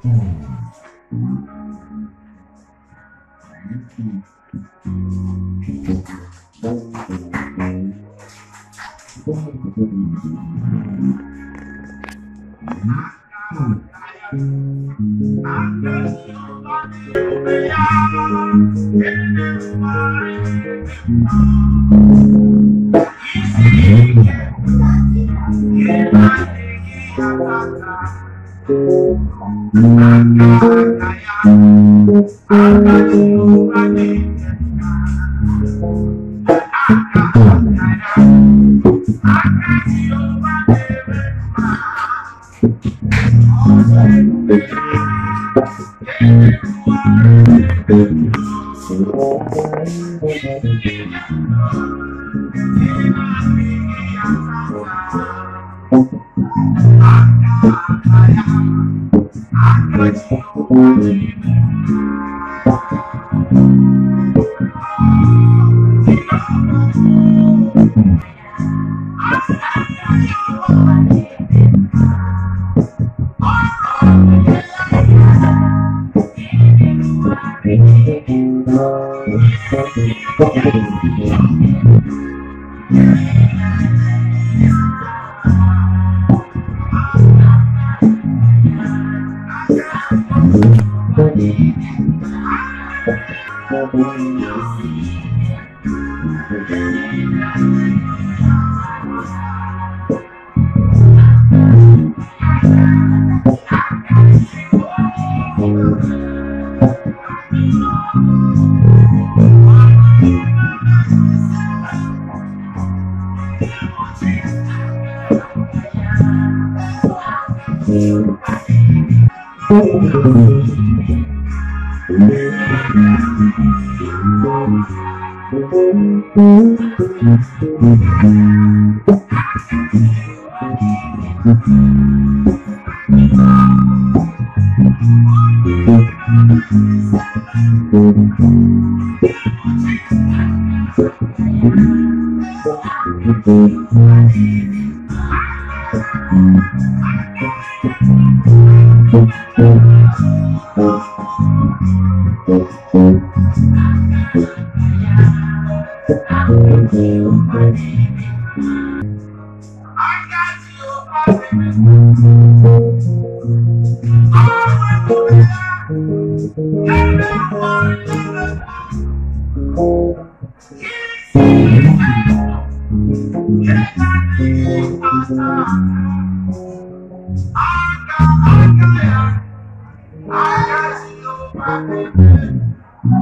Aka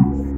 Jehovah.